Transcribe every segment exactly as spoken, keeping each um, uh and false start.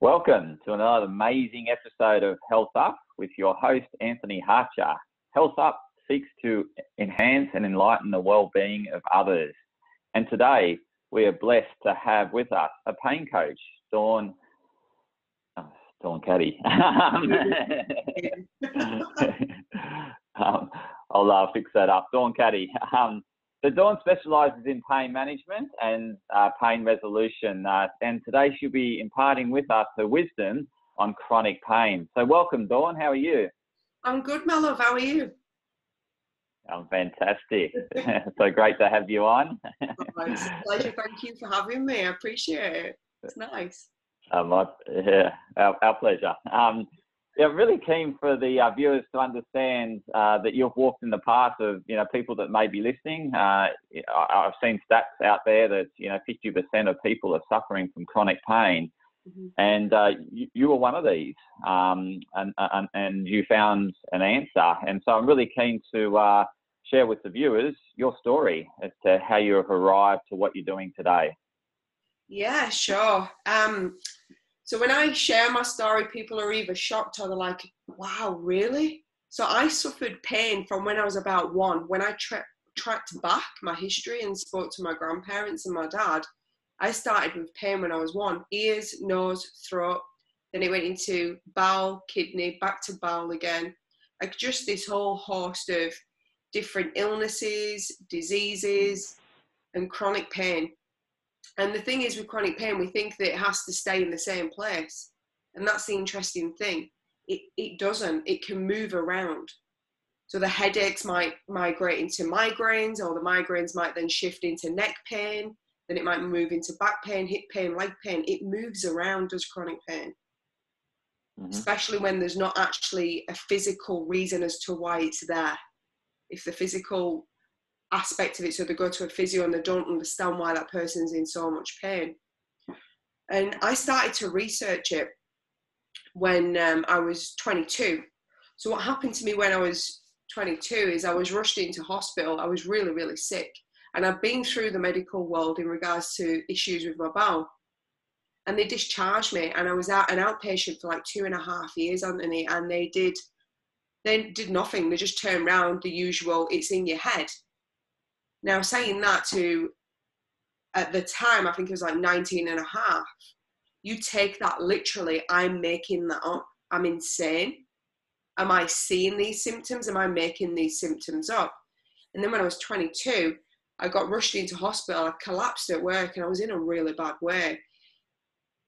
Welcome to another amazing episode of Health Up with your host, Anthony Hartcher. Health Up seeks to enhance and enlighten the well-being of others. And today, we are blessed to have with us a pain coach, Dawn, oh, Dawn Cady. um, I'll uh, fix that up. Dawn Cady. Um, So Dawn specialises in pain management and uh, pain resolution, uh, and today she'll be imparting with us her wisdom on chronic pain. So welcome, Dawn. How are you? I'm good, my love. How are you? I'm fantastic. So great to have you on. Oh, it's a pleasure. Thank you for having me. I appreciate it. It's nice. Um, I, yeah, our, our pleasure. Um, Yeah, really keen for the uh, viewers to understand uh, that you've walked in the path of, you know, people that may be listening. Uh, I've seen stats out there that, you know, fifty percent of people are suffering from chronic pain. Mm-hmm. And uh, you, you were one of these um, and, and, and you found an answer. And so I'm really keen to uh, share with the viewers your story as to how you have arrived to what you're doing today. Yeah, sure. Um... So when I share my story, people are either shocked or they're like, wow, really? So I suffered pain from when I was about one. When I tra tracked back my history and spoke to my grandparents and my dad, I started with pain when I was one. Ears, nose, throat. Then it went into bowel, kidney, back to bowel again. Like just this whole host of different illnesses, diseases, and chronic pain. And the thing is with chronic pain, we think that it has to stay in the same place. And that's the interesting thing. It, it doesn't. It can move around. So the headaches might migrate into migraines, or the migraines might then shift into neck pain. Then it might move into back pain, hip pain, leg pain. It moves around, does chronic pain. Mm-hmm. Especially when there's not actually a physical reason as to why it's there. If the physical aspect of it, so they go to a physio and they don't understand why that person's in so much pain. And I started to research it when um, I was twenty-two. So what happened to me when I was twenty-two is I was rushed into hospital. I was really, really sick. And I've been through the medical world in regards to issues with my bowel. And they discharged me, and I was out an outpatient for like two and a half years, Anthony, and they did, they did nothing. They just turned around the usual, it's in your head. Now, saying that to, at the time, I think it was like nineteen and a half, you take that literally, I'm making that up. I'm insane. Am I seeing these symptoms? Am I making these symptoms up? And then when I was twenty-two, I got rushed into hospital. I collapsed at work and I was in a really bad way.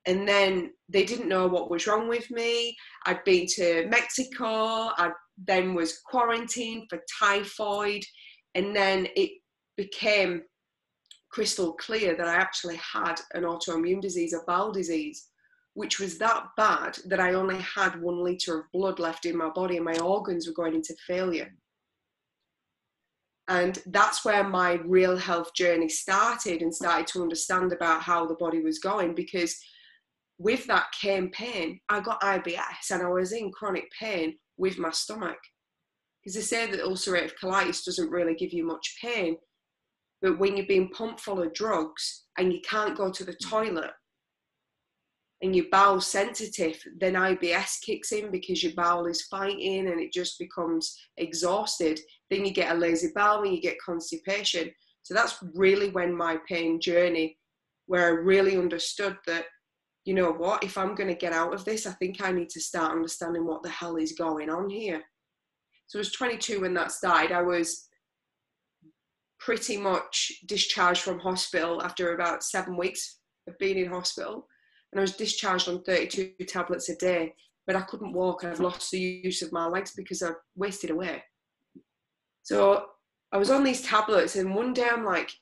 And then they didn't know what was wrong with me. I'd been to Mexico. I then was quarantined for typhoid. And then it became crystal clear that I actually had an autoimmune disease, a bowel disease, which was that bad that I only had one litre of blood left in my body and my organs were going into failure. And that's where my real health journey started, and started to understand about how the body was going, because with that came pain. I got I B S and I was in chronic pain with my stomach, because they say that ulcerative colitis doesn't really give you much pain. But when you're being pumped full of drugs and you can't go to the toilet and your bowel's sensitive, then I B S kicks in because your bowel is fighting and it just becomes exhausted. Then you get a lazy bowel and you get constipation. So that's really when my pain journey, where I really understood that, you know what, if I'm going to get out of this, I think I need to start understanding what the hell is going on here. So I was twenty-two when that started. I was pretty much discharged from hospital after about seven weeks of being in hospital, and I was discharged on thirty-two tablets a day, but I couldn't walk. I've lost the use of my legs because I wasted away. So I was on these tablets, and one day I'm like,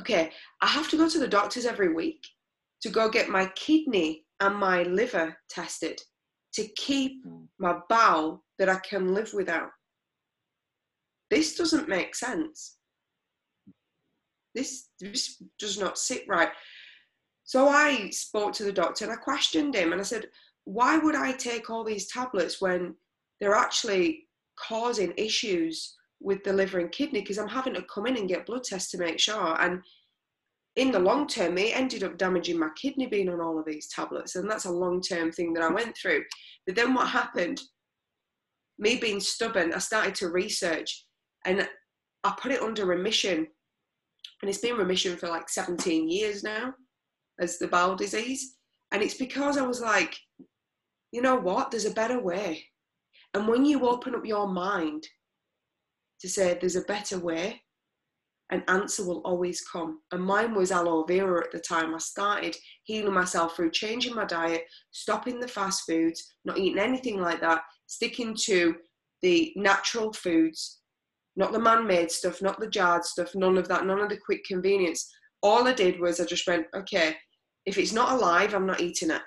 okay, I have to go to the doctors every week to go get my kidney and my liver tested to keep my bowel that I can live without. This doesn't make sense. This, this does not sit right. So I spoke to the doctor and I questioned him, and I said, why would I take all these tablets when they're actually causing issues with the liver and kidney? Because I'm having to come in and get blood tests to make sure. And in the long term, it ended up damaging my kidney being on all of these tablets. And that's a long-term thing that I went through. But then what happened, me being stubborn, I started to research and I put it under remission. And it's been remission for like seventeen years now as the bowel disease. And it's because I was like, you know what, there's a better way. And when you open up your mind to say there's a better way, an answer will always come. And mine was aloe vera at the time. I started healing myself through changing my diet, stopping the fast foods, not eating anything like that, sticking to the natural foods, not the man-made stuff, not the jarred stuff, none of that, none of the quick convenience. All I did was I just went, okay, if it's not alive, I'm not eating it.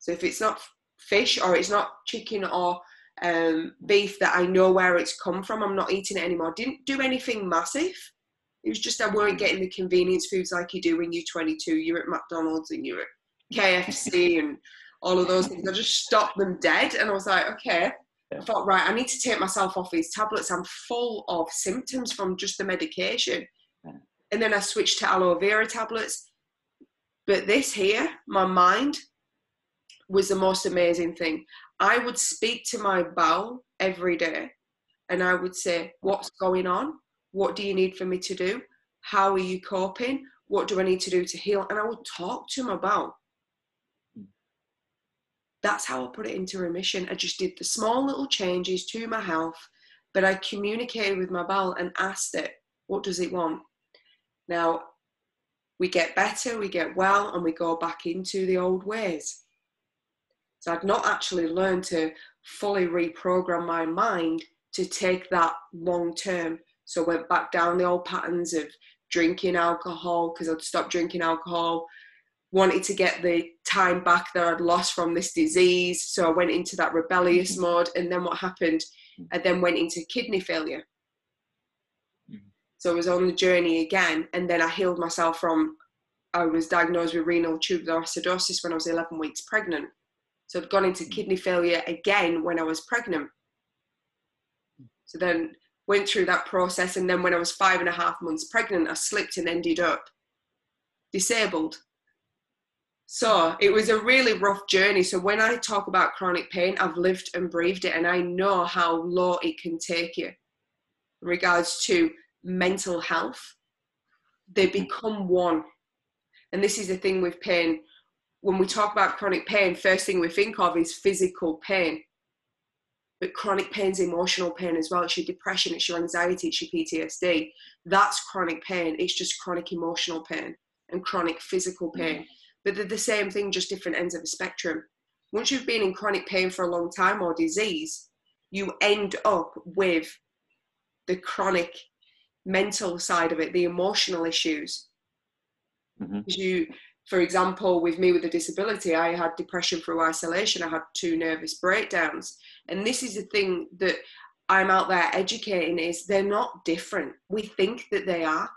So if it's not fish or it's not chicken or um, beef that I know where it's come from, I'm not eating it anymore. Didn't do anything massive. It was just I weren't getting the convenience foods like you do when you're twenty-two. You're at McDonald's and you're at K F C and all of those things. I just stopped them dead and I was like, okay. I thought, right, I need to take myself off these tablets. I'm full of symptoms from just the medication. And then I switched to aloe vera tablets. But this here, my mind, was the most amazing thing. I would speak to my bowel every day and I would say, what's going on? What do you need for me to do? How are you coping? What do I need to do to heal? And I would talk to my bowel. That's how I put it into remission. I just did the small little changes to my health, but I communicated with my bowel and asked it, what does it want? Now, we get better, we get well, and we go back into the old ways. So I'd not actually learned to fully reprogram my mind to take that long term. So I went back down the old patterns of drinking alcohol because I'd stopped drinking alcohol, wanted to get the time back that I'd lost from this disease. So I went into that rebellious mode. And then what happened? I then went into kidney failure. So I was on the journey again. And then I healed myself from, I was diagnosed with renal tubular acidosis when I was eleven weeks pregnant. So I'd gone into kidney failure again when I was pregnant. So then went through that process. And then when I was five and a half months pregnant, I slipped and ended up disabled. So it was a really rough journey. So when I talk about chronic pain, I've lived and breathed it. And I know how low it can take you in regards to mental health. They become one. And this is the thing with pain. When we talk about chronic pain, first thing we think of is physical pain. But chronic pain is emotional pain as well. It's your depression, it's your anxiety, it's your P T S D. That's chronic pain. It's just chronic emotional pain and chronic physical pain. Mm-hmm. But they're the same thing, just different ends of the spectrum. Once you've been in chronic pain for a long time or disease, you end up with the chronic mental side of it, the emotional issues. Mm-hmm. You... For example, with me with a disability, I had depression through isolation. I had two nervous breakdowns. And this is the thing that I'm out there educating is they're not different. We think that they are.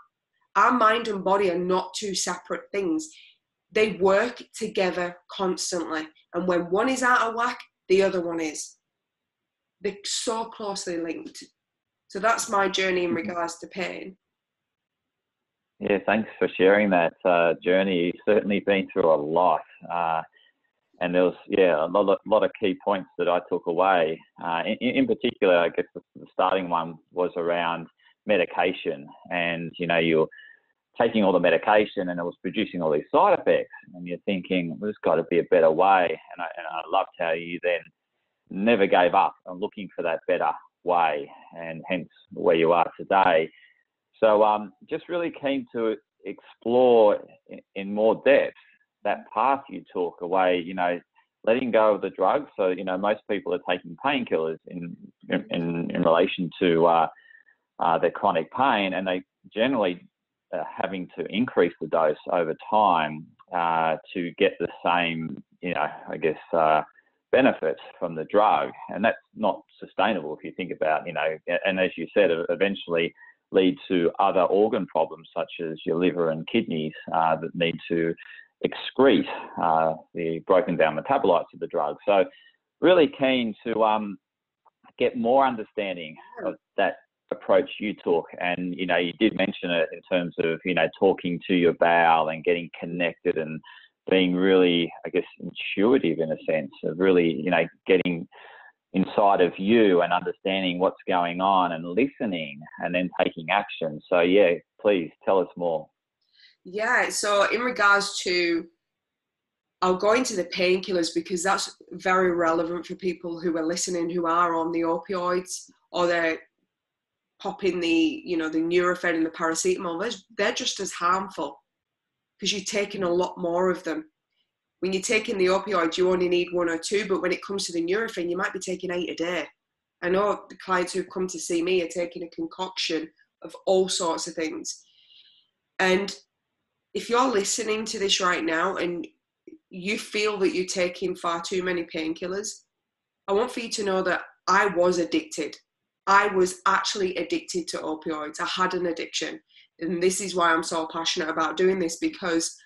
Our mind and body are not two separate things. They work together constantly. And when one is out of whack, the other one is. They're so closely linked. So that's my journey in regards to pain. Yeah, thanks for sharing that uh, journey. You've certainly been through a lot. Uh, and there was, yeah, a lot of, lot of key points that I took away. Uh, in, in particular, I guess the starting one was around medication. And, you know, you're taking all the medication and it was producing all these side effects. And you're thinking, well, there's got to be a better way. And I, and I loved how you then never gave up on looking for that better way. And hence where you are today. So um, just really keen to explore in more depth that path you took away, you know, letting go of the drugs. So, you know, most people are taking painkillers in, in in relation to uh, uh, their chronic pain, and they generally are having to increase the dose over time uh, to get the same, you know, I guess, uh, benefits from the drug. And that's not sustainable if you think about, you know, and as you said, eventually lead to other organ problems such as your liver and kidneys uh, that need to excrete uh, the broken down metabolites of the drug. So really keen to um, get more understanding of that approach you took, and you know, you did mention it in terms of, you know, talking to your bowel and getting connected and being really, I guess, intuitive in a sense of really, you know, getting inside of you and understanding what's going on and listening and then taking action. So yeah, please tell us more. Yeah, so in regards to, I'll go into the painkillers because that's very relevant for people who are listening, who are on the opioids or they're popping the, you know, the Nurofen and the Paracetamol. They're just as harmful because you're taking a lot more of them. When you're taking the opioid, you only need one or two, but when it comes to the Nurofen, you might be taking eight a day. I know the clients who've come to see me are taking a concoction of all sorts of things. And if you're listening to this right now and you feel that you're taking far too many painkillers, I want for you to know that I was addicted. I was actually addicted to opioids. I had an addiction. And this is why I'm so passionate about doing this, because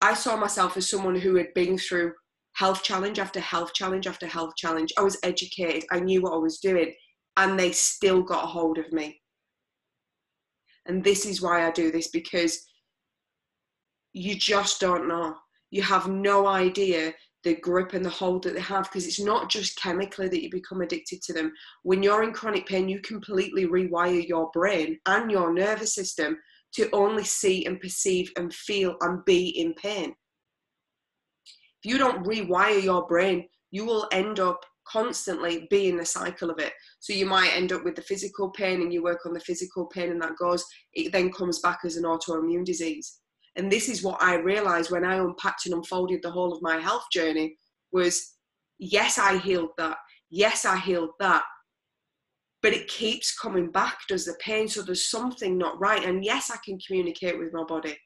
I saw myself as someone who had been through health challenge after health challenge after health challenge. I was educated. I knew what I was doing, and they still got a hold of me. And this is why I do this, because you just don't know. You have no idea the grip and the hold that they have, because it's not just chemically that you become addicted to them. When you're in chronic pain, you completely rewire your brain and your nervous system to only see and perceive and feel and be in pain. If you don't rewire your brain, you will end up constantly being the cycle of it. So you might end up with the physical pain and you work on the physical pain and that goes, it then comes back as an autoimmune disease. And this is what I realized when I unpacked and unfolded the whole of my health journey was, yes, I healed that. Yes, I healed that. But it keeps coming back, does the pain, so there's something not right. And yes, I can communicate with my body,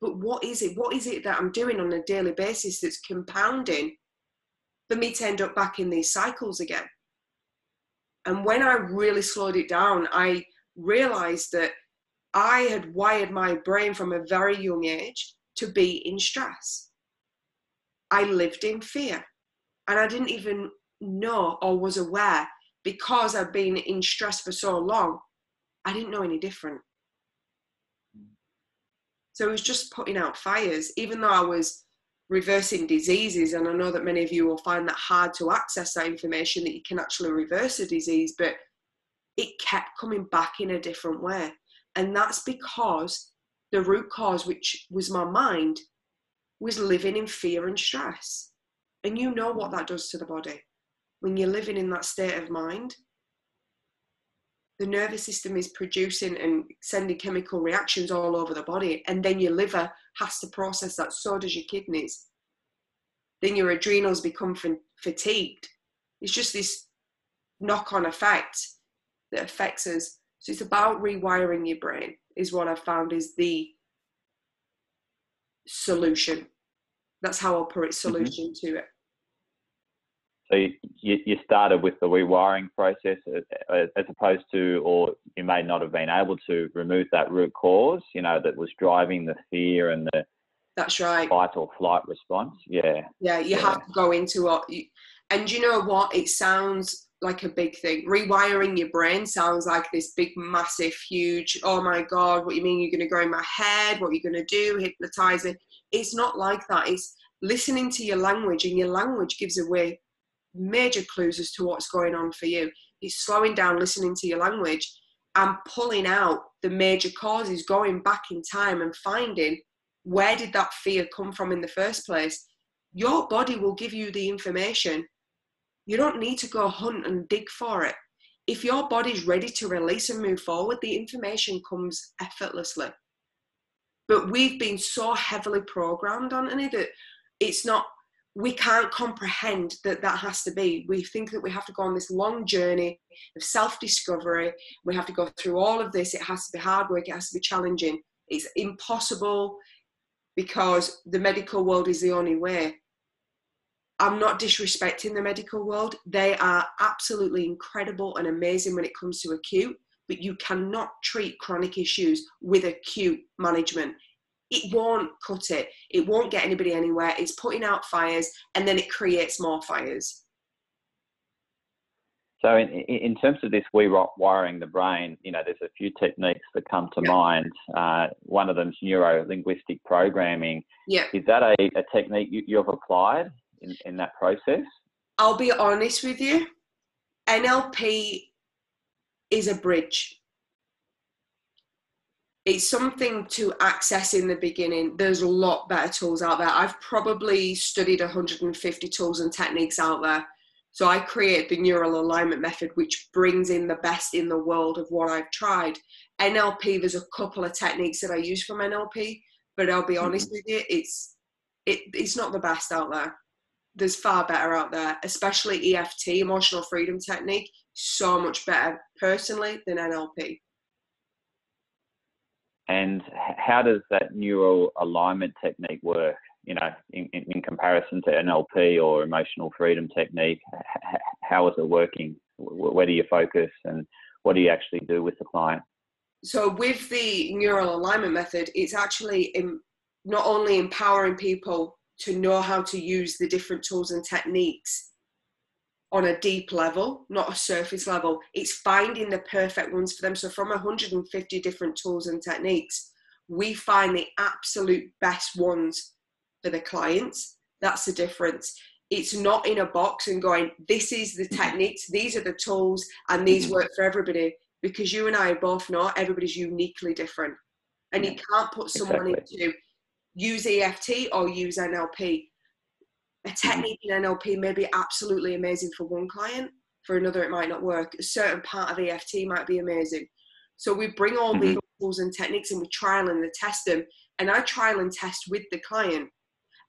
but what is it? What is it that I'm doing on a daily basis that's compounding for me to end up back in these cycles again? And when I really slowed it down, I realized that I had wired my brain from a very young age to be in stress. I lived in fear, and I didn't even know or was aware, because I've been in stress for so long, I didn't know any different. So it was just putting out fires, even though I was reversing diseases. And I know that many of you will find that hard to access that information, that you can actually reverse a disease, but it kept coming back in a different way. And that's because the root cause, which was my mind, was living in fear and stress. And you know what that does to the body. When you're living in that state of mind, the nervous system is producing and sending chemical reactions all over the body. And then your liver has to process that. So does your kidneys. Then your adrenals become fatigued. It's just this knock-on effect that affects us. So it's about rewiring your brain is what I've found is the solution. That's how I'll put it, solution mm-hmm. to it. So you, you started with the rewiring process as opposed to, or you may not have been able to remove that root cause, you know, that was driving the fear and the That's right. fight or flight response. Yeah. Yeah, you yeah. have to go into what you, and you know what? It sounds like a big thing. Rewiring your brain sounds like this big, massive, huge, oh my God, what do you mean you're going to go in my head? What are you going to do? Hypnotize it. It's not like that. It's listening to your language, and your language gives away major clues as to what's going on for you. It's slowing down, listening to your language, and pulling out the major causes, going back in time and finding where did that fear come from in the first place. Your body will give you the information. You don't need to go hunt and dig for it. If your body's ready to release and move forward, the information comes effortlessly. But we've been so heavily programmed, Anthony, that it's not, we can't comprehend that that has to be. We think that we have to go on this long journey of self-discovery. We have to go through all of this. It has to be hard work. It has to be challenging. It's impossible because the medical world is the only way. I'm not disrespecting the medical world. They are absolutely incredible and amazing when it comes to acute, but you cannot treat chronic issues with acute management. It won't cut it. It won't get anybody anywhere. It's putting out fires and then it creates more fires. So in, in terms of this rewiring the brain, you know, there's a few techniques that come to yeah. mind. Uh, one of them is neuro-linguistic programming. Yeah. Is that a, a technique you, you've applied in, in that process? I'll be honest with you. N L P is a bridge. It's something to access in the beginning. There's a lot better tools out there. I've probably studied one hundred fifty tools and techniques out there. So I created the neural alignment method, which brings in the best in the world of what I've tried. N L P, there's a couple of techniques that I use from N L P, but I'll be honest mm-hmm. with you, it's, it, it's not the best out there. There's far better out there, especially E F T, emotional freedom technique, so much better personally than N L P. And how does that neural alignment technique work? You know, in, in, in comparison to N L P or emotional freedom technique, h how is it working? Where do you focus and what do you actually do with the client? So with the neural alignment method, it's actually in, not only empowering people to know how to use the different tools and techniques on a deep level, not a surface level. It's finding the perfect ones for them. So from one hundred fifty different tools and techniques, we find the absolute best ones for the clients. That's the difference. It's not in a box and going, this is the techniques, these are the tools, and these work for everybody, because you and I both know everybody's uniquely different, and you can't put someone exactly. into use E F T or use N L P. A technique in N L P may be absolutely amazing for one client, for another it might not work. A certain part of E F T might be amazing. So we bring all mm-hmm. these tools and techniques and we trial and we test them, and I trial and test with the client.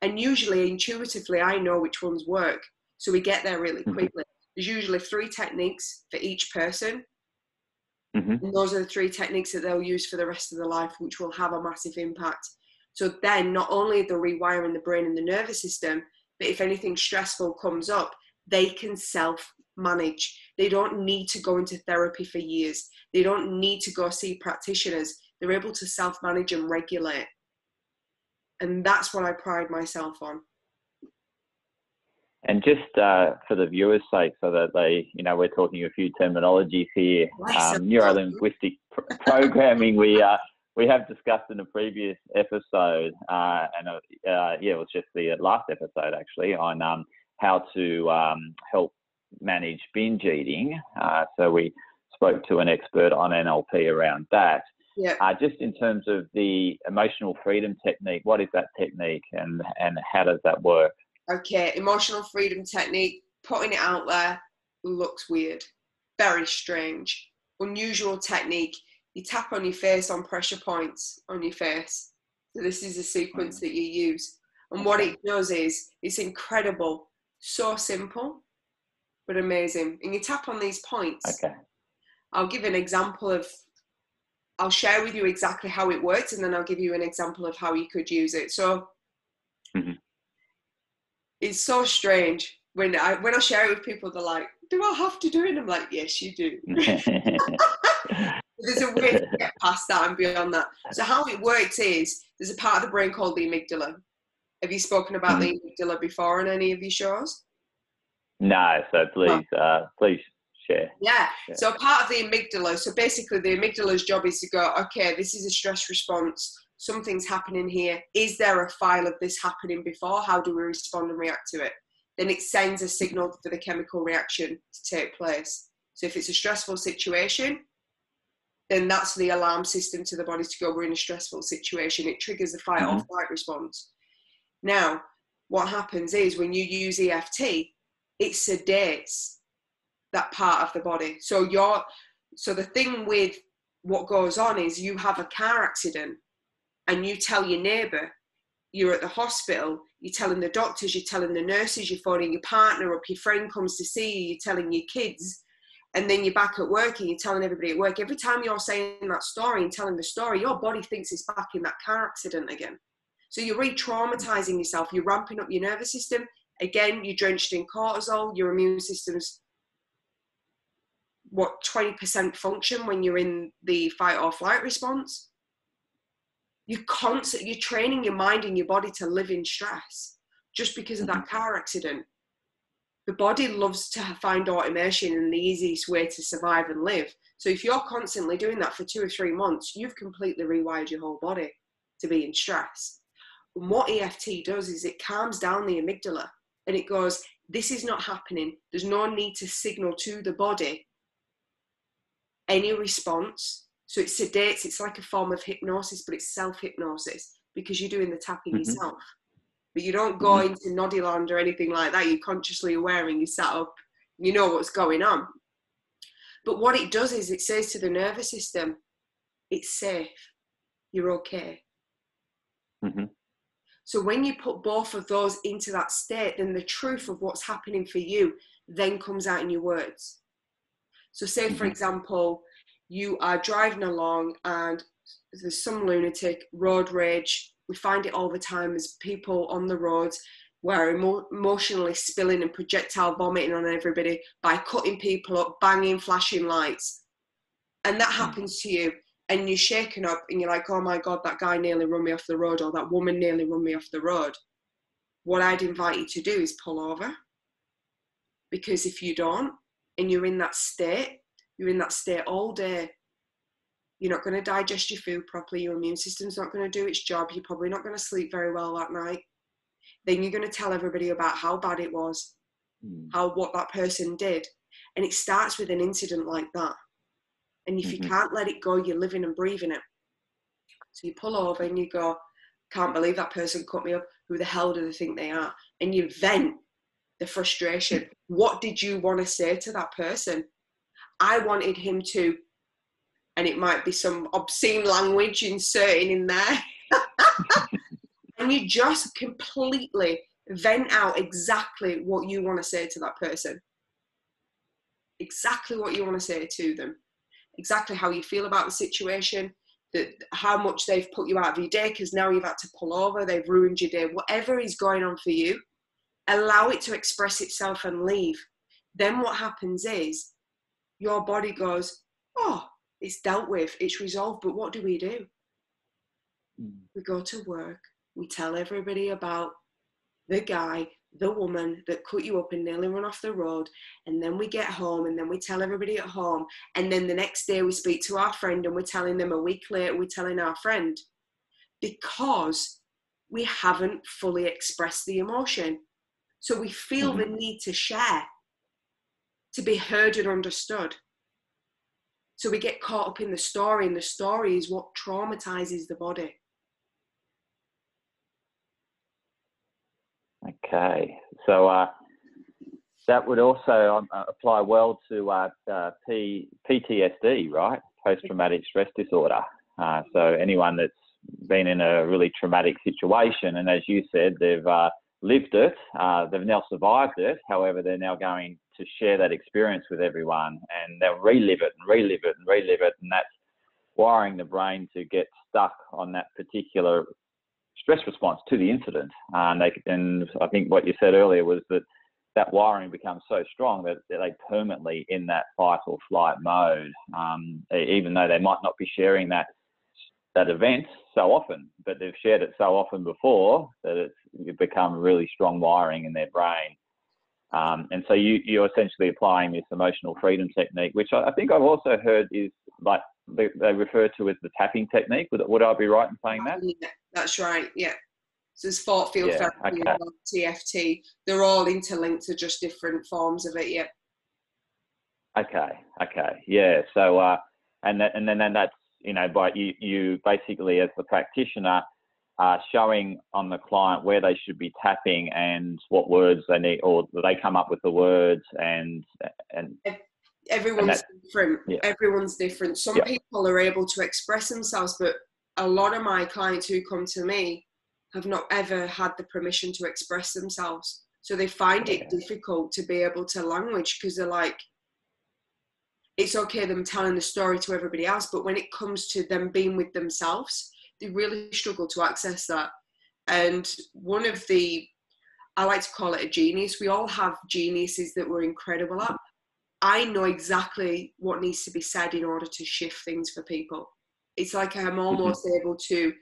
And usually, intuitively, I know which ones work. So we get there really quickly. Mm-hmm. There's usually three techniques for each person. Mm-hmm. And those are the three techniques that they'll use for the rest of their life, which will have a massive impact. So then not only are they rewiring the brain and the nervous system, but if anything stressful comes up, they can self-manage. They don't need to go into therapy for years. They don't need to go see practitioners. They're able to self-manage and regulate. And that's what I pride myself on. And just uh, for the viewers' sake, so that they, you know, we're talking a few terminologies here. Um, Neuro-linguistic pr programming, we uh, we have discussed in a previous episode, uh, and uh, yeah, it was just the last episode actually, on um, how to um, help manage binge eating. Uh, so we spoke to an expert on N L P around that. Yeah. Uh, just in terms of the emotional freedom technique, what is that technique and, and how does that work? Okay, emotional freedom technique, putting it out there, looks weird, very strange, unusual technique. You tap on your face on pressure points on your face. So this is a sequence that you use. And what it does is, it's incredible, so simple, but amazing. And you tap on these points. Okay. I'll give an example of... I'll share with you exactly how it works, and then I'll give you an example of how you could use it. So mm-hmm. it's so strange when I, when I share it with people, they're like, do I have to do it? And I'm like, yes, you do. There's a way to get past that and beyond that. So how it works is, there's a part of the brain called the amygdala. Have you spoken about mm-hmm. the amygdala before on any of your shows? No, so please, oh. uh, please. Share. Yeah. Share. So part of the amygdala, so basically the amygdala's job is to go, okay, this is a stress response. Something's happening here. Is there a file of this happening before? How do we respond and react to it? Then it sends a signal for the chemical reaction to take place. So if it's a stressful situation, then that's the alarm system to the body to go, we're in a stressful situation. It triggers the fight mm-hmm. or flight response. Now, what happens is when you use E F T, it sedates that part of the body. So you're, so the thing with what goes on is, you have a car accident and you tell your neighbour, you're at the hospital, you're telling the doctors, you're telling the nurses, you're phoning your partner up, your friend comes to see you, you're telling your kids, and then you're back at work and you're telling everybody at work. Every time you're saying that story and telling the story, your body thinks it's back in that car accident again. So you're re-traumatising yourself, you're ramping up your nervous system, again, you're drenched in cortisol, your immune system's what, twenty percent function when you're in the fight or flight response. You're constantly, you're training your mind and your body to live in stress just because of that car accident. the body loves to find automation and the easiest way to survive and live. So if you're constantly doing that for two or three months, you've completely rewired your whole body to be in stress. And what E F T does is it calms down the amygdala and it goes, this is not happening. There's no need to signal to the body any response. So it sedates, it's like a form of hypnosis, but it's self-hypnosis because you're doing the tapping mm-hmm. yourself. But you don't go mm-hmm. into noddy land or anything like that. You're consciously aware and you sat up, you know what's going on. But what it does is it says to the nervous system, it's safe, you're okay. Mm-hmm. So when you put both of those into that state, then the truth of what's happening for you then comes out in your words. So say, mm-hmm. for example, you are driving along and there's some lunatic, road rage. We find it all the time as people on the roads where emo- emotionally spilling and projectile vomiting on everybody by cutting people up, banging, flashing lights. And that mm-hmm. happens to you. And you're shaken up and you're like, oh my God, that guy nearly run me off the road, or that woman nearly run me off the road. What I'd invite you to do is pull over. Because if you don't, and you're in that state, you're in that state all day, you're not going to digest your food properly, your immune system's not going to do its job, you're probably not going to sleep very well that night. Then you're going to tell everybody about how bad it was, mm. how what that person did. And it starts with an incident like that. And if you mm-hmm. can't let it go, you're living and breathing it. So you pull over and you go, can't believe that person cut me up. Who the hell do they think they are? And you vent the frustration. Mm-hmm. What did you want to say to that person? I wanted him to, and it might be some obscene language inserting in there. And you just completely vent out exactly what you want to say to that person. Exactly what you want to say to them. Exactly how you feel about the situation, that how much they've put you out of your day because now you've had to pull over, they've ruined your day. Whatever is going on for you, allow it to express itself and leave. Then what happens is your body goes, oh, it's dealt with, it's resolved, but what do we do? Mm. We go to work, we tell everybody about the guy, the woman that cut you up and nearly run off the road, and then we get home and then we tell everybody at home, and then the next day we speak to our friend and we're telling them, a week later we're telling our friend, because we haven't fully expressed the emotion. So we feel mm-hmm. the need to share, to be heard and understood. So we get caught up in the story, and the story is what traumatizes the body. Okay, so uh, that would also um, apply well to uh, uh, P- P T S D, right? Post-traumatic stress disorder. Uh, so anyone that's been in a really traumatic situation, and as you said, they've uh, lived it, uh, they've now survived it, however, they're now going to share that experience with everyone, and they'll relive it and relive it and relive it, and that's wiring the brain to get stuck on that particular stress response to the incident. And, they, and I think what you said earlier was that that wiring becomes so strong that they permanently in that fight or flight mode, um, even though they might not be sharing that that event so often, but they've shared it so often before that it's, it's become really strong wiring in their brain. Um, and so you, you're essentially applying this emotional freedom technique, which I, I think I've also heard is like they, they refer to as the tapping technique. Would, would I be right in saying that? Yeah, that's right, yeah. So there's thought field yeah, therapy, okay. T F T. They're all interlinked to just different forms of it, yeah. Okay, okay, yeah. So, uh, and, that, and then and that's, you know, by you, you basically as the practitioner, Uh, showing on the client where they should be tapping and what words they need, or they come up with the words, and and everyone's and different. Yeah. Everyone's different. Some yeah. people are able to express themselves, but a lot of my clients who come to me have not ever had the permission to express themselves, so they find yeah. it difficult to be able to language, because they're like, it's okay them telling the story to everybody else, but when it comes to them being with themselves, they really struggle to access that. And one of the, I like to call it a genius. We all have geniuses that we're incredible at. I know exactly what needs to be said in order to shift things for people. It's like I'm almost mm-hmm. able to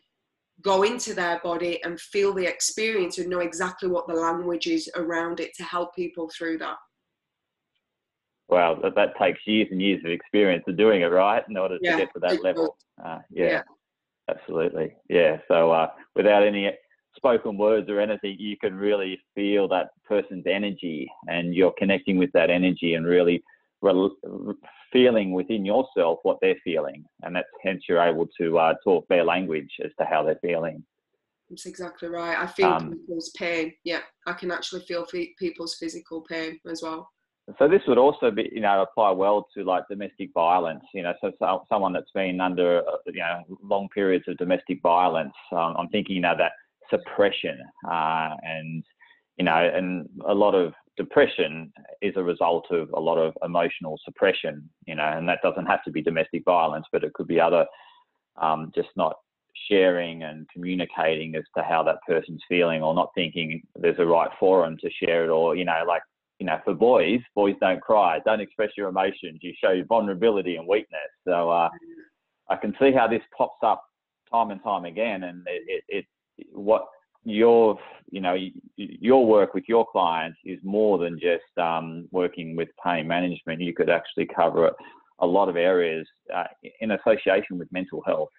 go into their body and feel the experience and know exactly what the language is around it to help people through that. Wow, that, that takes years and years of experience of doing it, right, in order yeah, to get to that level. Uh, yeah, yeah, absolutely. Yeah, so uh, without any spoken words or anything, you can really feel that person's energy and you're connecting with that energy and really re feeling within yourself what they're feeling. And that's hence you're able to uh, talk their language as to how they're feeling. That's exactly right. I feel um, people's pain. Yeah, I can actually feel people's physical pain as well. So this would also be, you know, apply well to like domestic violence, you know, so, so someone that's been under, you know, long periods of domestic violence. Um, I'm thinking, you know, that suppression uh, and, you know, and a lot of depression is a result of a lot of emotional suppression, you know, and that doesn't have to be domestic violence, but it could be other, um, just not sharing and communicating as to how that person's feeling or not thinking there's a right forum to share it or, you know, like, you know, for boys, boys don't cry. Don't express your emotions. You show your vulnerability and weakness. So uh, I can see how this pops up time and time again. And it, it, it what your, you know, your work with your clients is more than just um, working with pain management. You could actually cover a lot of areas uh, in association with mental health,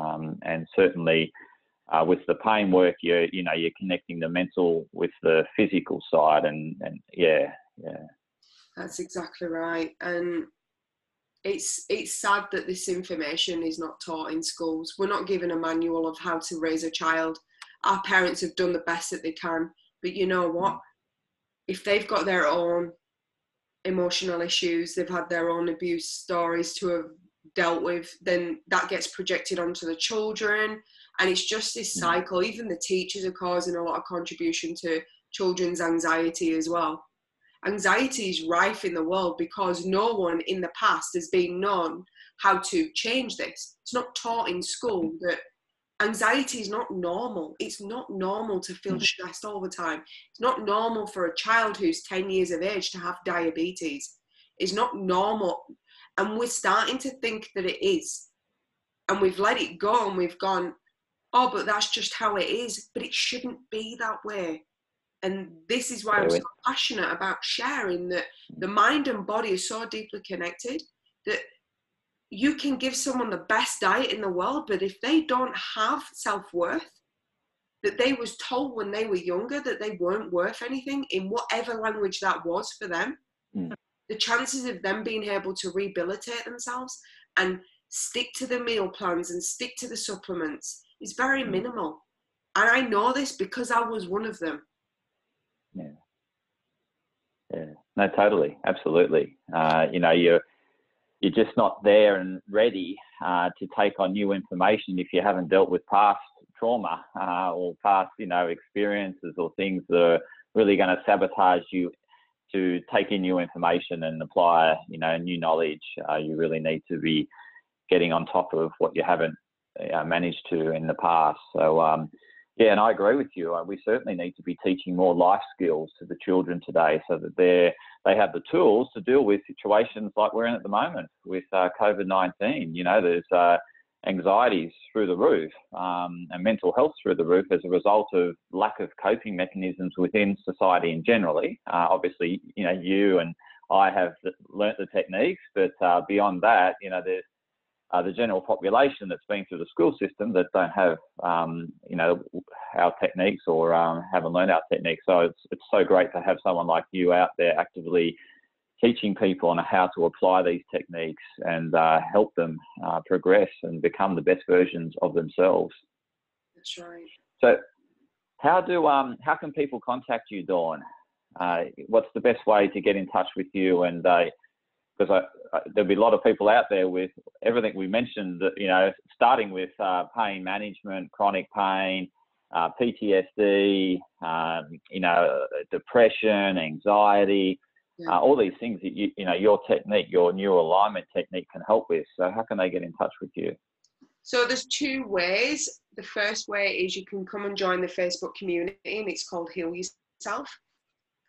um, and certainly. Uh, with the pain work, you're, you know, you're connecting the mental with the physical side and, and yeah, yeah. That's exactly right. And it's, it's sad that this information is not taught in schools. We're not given a manual of how to raise a child. Our parents have done the best that they can, but you know what? If they've got their own emotional issues, they've had their own abuse stories to have dealt with, then that gets projected onto the children. And it's just this cycle. Even the teachers are causing a lot of contribution to children's anxiety as well. Anxiety is rife in the world because no one in the past has been known how to change this. It's not taught in school that anxiety is not normal. It's not normal to feel stressed all the time. It's not normal for a child who's ten years of age to have diabetes. It's not normal. And we're starting to think that it is. And we've let it go and we've gone, oh, but that's just how it is. But it shouldn't be that way. And this is why I'm so passionate about sharing that the mind and body are so deeply connected that you can give someone the best diet in the world, but if they don't have self-worth, that they was told when they were younger that they weren't worth anything in whatever language that was for them, mm. the chances of them being able to rehabilitate themselves and stick to the meal plans and stick to the supplements, it's very minimal. And I know this because I was one of them. Yeah. Yeah. No, totally. Absolutely. Uh, you know, you're, you're just not there and ready uh, to take on new information if you haven't dealt with past trauma uh, or past, you know, experiences or things that are really going to sabotage you to take in new information and apply, you know, new knowledge. Uh, you really need to be getting on top of what you haven't Uh, managed to in the past. So um, yeah, and I agree with you. Uh, we certainly need to be teaching more life skills to the children today, so that they they have the tools to deal with situations like we're in at the moment with uh, COVID nineteen. You know, there's uh, anxieties through the roof um, and mental health through the roof as a result of lack of coping mechanisms within society in generally. Uh, obviously, you know, you and I have learnt the techniques, but uh, beyond that, you know, there's Uh, the general population that's been through the school system that don't have, um, you know, our techniques or um, haven't learned our techniques. So it's, it's so great to have someone like you out there actively teaching people on how to apply these techniques and uh, help them uh, progress and become the best versions of themselves. That's right. So how do, um, how can people contact you, Dawn? Uh, what's the best way to get in touch with you? And uh, because there'll be a lot of people out there with everything we mentioned, you know, starting with uh, pain management, chronic pain, uh, P T S D, um, you know, depression, anxiety, yeah. uh, all these things that, you, you know, your technique, your neural alignment technique can help with. So how can they get in touch with you? So there's two ways. The first way is you can come and join the Facebook community, and it's called Heal Yourself.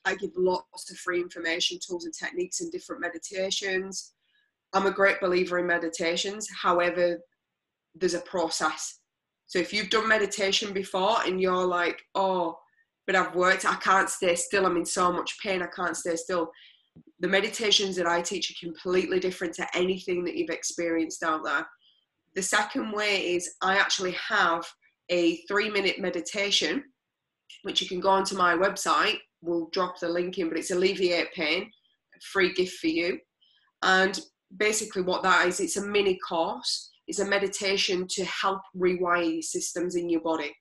I give lots of free information, tools and techniques and different meditations. I'm a great believer in meditations. However, there's a process. So if you've done meditation before and you're like, oh, but I've worked, I can't stay still, I'm in so much pain, I can't stay still. The meditations that I teach are completely different to anything that you've experienced out there. The second way is I actually have a three-minute meditation, which you can go onto my website. We'll drop the link in, but it's Alleviate Pain, a free gift for you. And basically what that is, it's a mini course. It's a meditation to help rewire your systems in your body.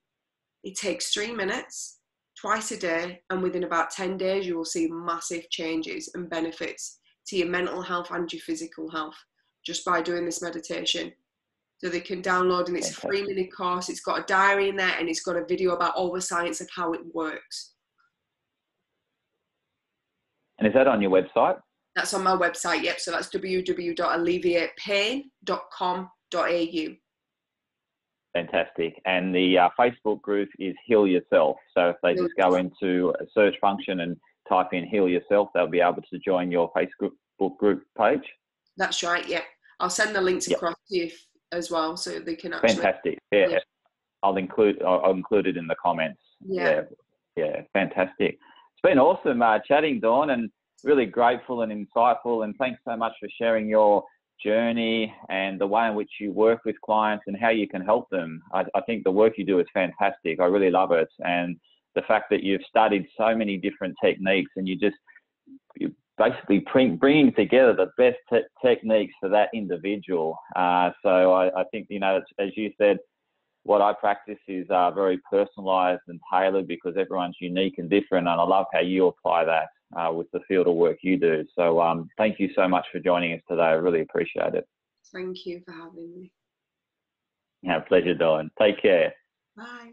It takes three minutes, twice a day, and within about ten days, you will see massive changes and benefits to your mental health and your physical health just by doing this meditation. So they can download, and it's a three-minute course. It's got a diary in there, and it's got a video about all the science of how it works. And is that on your website? That's on my website, yep. So that's w w w dot alleviate pain dot com dot a u. Fantastic. And the uh, Facebook group is Heal Yourself. So if they Heal just go yourself. into a search function and type in Heal Yourself, they'll be able to join your Facebook group page. That's right, yep. I'll send the links yep. across to you as well, so they can actually... Fantastic, yeah. yeah. I'll include, I'll include it in the comments. Yeah. Yeah, yeah. Fantastic. It's been awesome uh, chatting, Dawn, and really grateful and insightful, and thanks so much for sharing your journey and the way in which you work with clients and how you can help them. I, I think the work you do is fantastic. I really love it. And the fact that you've studied so many different techniques and you just you're basically bringing together the best te techniques for that individual. Uh, so I, I think, you know, as you said, what I practice is uh, very personalised and tailored because everyone's unique and different. And I love how you apply that uh, with the field of work you do. So um, thank you so much for joining us today. I really appreciate it. Thank you for having me. Yeah, pleasure, Dawn. Take care. Bye.